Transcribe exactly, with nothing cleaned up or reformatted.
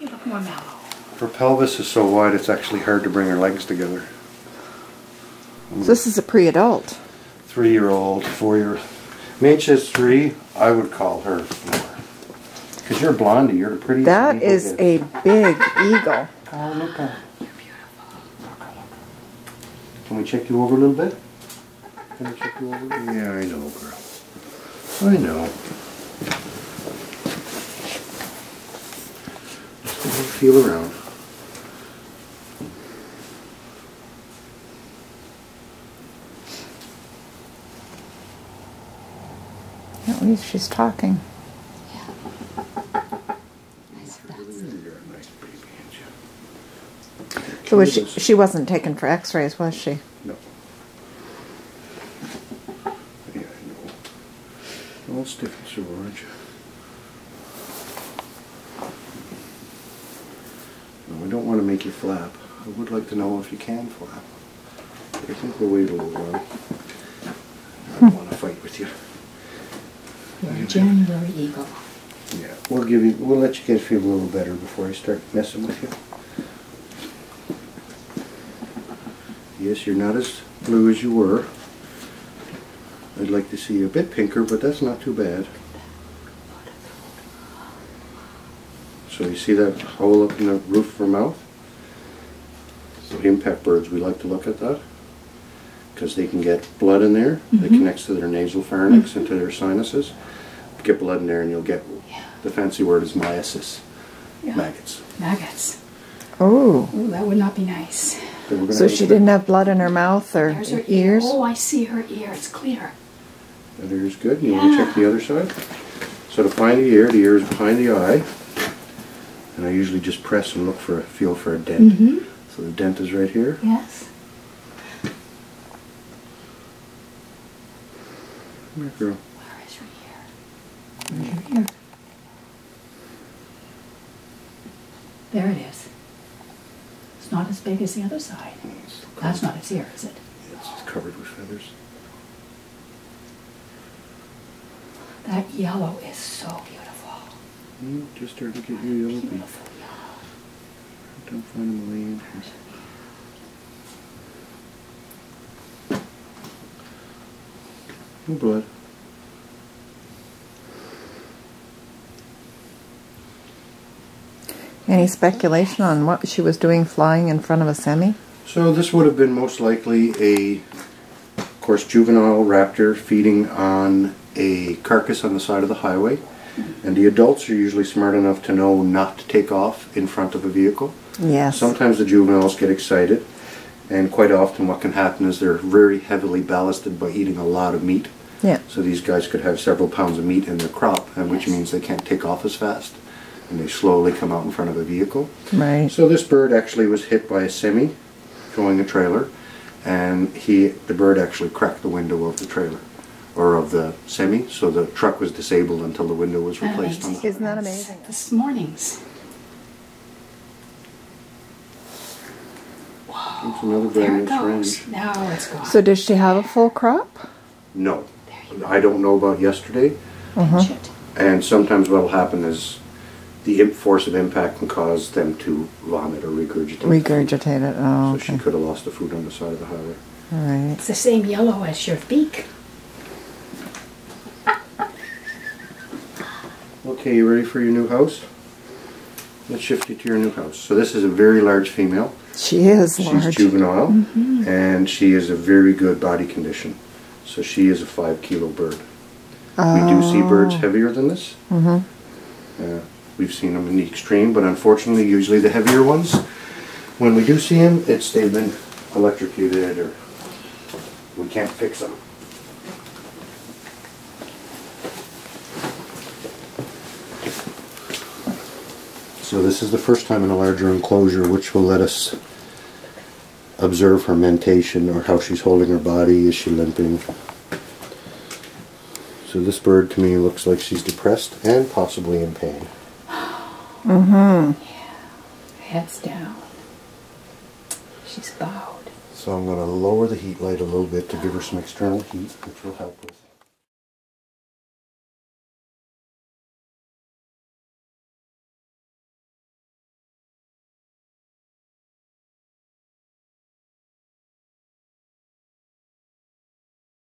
You look more mellow. Her pelvis is so wide it's actually hard to bring her legs together. So this is a pre-adult. Three-year-old, four-year-old. Mitch is three. I would call her four. Because you're Blondie. You're the prettiest. That is a big eagle. Oh, look at her. You're beautiful. Look, look. Can we check you over a little bit? Can we check you over? Yeah, I know, girl. I know. Feel around. At least she's talking. Yeah. Nice baby. So was she, she wasn't taken for x-rays, was she? No. Yeah, I know. All stiff and sore, aren't you? I don't want to make you flap. I would like to know if you can flap. I think we'll wait a little while. I don't want to fight with you. You're a January eagle. Yeah, we'll give you. We'll let you guys feel a little better before I start messing with you. Yes, you're not as blue as you were. I'd like to see you a bit pinker, but that's not too bad. So you see that hole up in the roof of her mouth? So impact birds, we like to look at that because they can get blood in there. Mm-hmm. It connects to their nasal pharynx mm-hmm. and to their sinuses. Get blood in there and you'll get, yeah. The fancy word is myiasis. Yeah. Maggots. Maggots. Oh. Ooh, that would not be nice. So, so she didn't have blood in her mouth or There's her ears? Ear. Oh, I see her ear. It's clear. That ear's good. You yeah. want to check the other side? So to find the ear, the ear is behind the eye. And I usually just press and look for a feel for a dent. Mm-hmm. So the dent is right here. Yes. Come here, girl. Where is your ear? Where's your ear? There it is. It's not as big as the other side. That's not its ear, is it? It's just covered with feathers. That yellow is so beautiful. Mm, just starting to get your yellow beak. Don't find them laying here. No blood. Any speculation on what she was doing flying in front of a semi? So this would have been most likely a, of course, juvenile raptor feeding on a carcass on the side of the highway. And the adults are usually smart enough to know not to take off in front of a vehicle. Yes. Sometimes the juveniles get excited, and quite often what can happen is they're very heavily ballasted by eating a lot of meat. Yeah. So these guys could have several pounds of meat in their crop, and which means they can't take off as fast, and they slowly come out in front of a vehicle. Right. So this bird actually was hit by a semi towing a trailer, and he, the bird actually cracked the window of the trailer. Or of the semi, so the truck was disabled until the window was replaced. Amazing. On the Isn't that amazing? This morning's. Wow. Another there it goes. Range. Now it's gone. So does she have a full crop? No. I don't know about yesterday. Uh-huh. And sometimes what will happen is the force of impact can cause them to vomit or regurgitate. Regurgitate it, oh, So okay. she could have lost the food on the side of the highway. All right. It's the same yellow as your beak. Okay, you ready for your new house? Let's shift you to your new house. So this is a very large female. She is large. She's juvenile, mm-hmm. and she is a very good body condition. So she is a five kilo bird. Oh. We do see birds heavier than this. Mm-hmm. uh, we've seen them in the extreme, but unfortunately usually the heavier ones, when we do see them, it's they've been electrocuted or we can't fix them. So this is the first time in a larger enclosure, which will let us observe her mentation or how she's holding her body. Is she limping? So this bird to me looks like she's depressed and possibly in pain. Mm-hmm. Yeah. Head's down. She's bowed. So I'm going to lower the heat light a little bit to give her some external heat, which will help with.